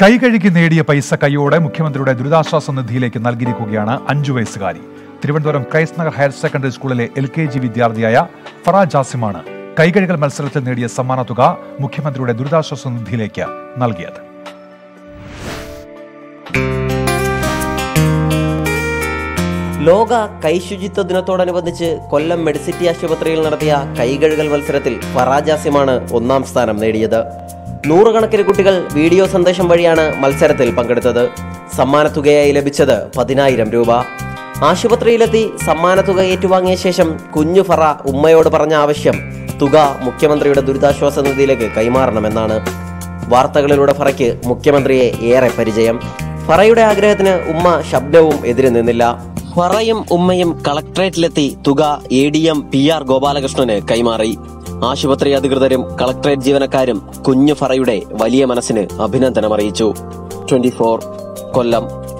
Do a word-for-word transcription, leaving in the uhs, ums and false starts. കൈ കഴുകി നേടിയ പൈസ കൈയോടെ മുഖ്യമന്ത്രിയുടെ ദുരിതാശ്വാസ നിധിയിലേക്ക് നൽകിയിരിക്കുകയാണ് അഞ്ചു വയസ്സുകാരി. Thiruvananthapuram Christ Nagar higher secondary സ്കൂളിലെ എൽ കെ ജി വിദ്യാർത്ഥിയായ ഫറ ജാസിമാണ് കൈകഴുകൽ മത്സരത്തിൽ നേടിയ സമ്മാന തുക മുഖ്യമന്ത്രിയുടെ ദുരിതാശ്വാസ നിധിയിലേക്ക് നൽകിയത്. ലോക കൈശുചിത്വ ദിനത്തോടനുബന്ധിച്ച് കൊല്ലം മെഡിസിറ്റി ആശുപത്രിയിൽ നടത്തിയ കൈകഴുകൽ മത്സരത്തിൽ ഫറ ജാസിമാണ് ഒന്നാം സ്ഥാനം നേടിയത്. നൂറുകണക്കിന് കുട്ടികൾ വീഡിയോ സന്ദേശം വഴിയാണ് മത്സരത്തിൽ പങ്കെടുത്തത്. സമ്മാനത്തുകയായി ലഭിച്ചത് പതിനായിരം രൂപ. ആശുപത്രിയിലെത്തി സമ്മാനത്തുക ഏറ്റുവാങ്ങിയ ശേഷം കുഞ്ഞു ഫറ ഉമ്മയോട് പറഞ്ഞ ആവശ്യം തുക മുഖ്യമന്ത്രിയുടെ ദുരിതാശ്വാസ നിധിയിലേക്ക് കൈമാറണമെന്നാണ്. വാർത്തകളിലൂടെ ഫറയ്ക്ക് മുഖ്യമന്ത്രിയെ ഏറെ പരിചയം. ഫറയുടെ ആഗ്രഹത്തിന് ഉമ്മ ശബ്ദവും എതിര് നിന്നില്ല. ഫറയും ഉമ്മയും കളക്ടറേറ്റിലെത്തി തുക A D M P R ഗോപാലകൃഷ്ണന് കൈമാറി. ആശുപത്രി അധികൃതരും കളക്ടറേറ്റ് ജീവനക്കാരും കുഞ്ഞു ഫറയുടെ വലിയ മനസ്സിന് അഭിനന്ദനം അറിയിച്ചു. ട്വന്റി ഫോർ കൊല്ലം.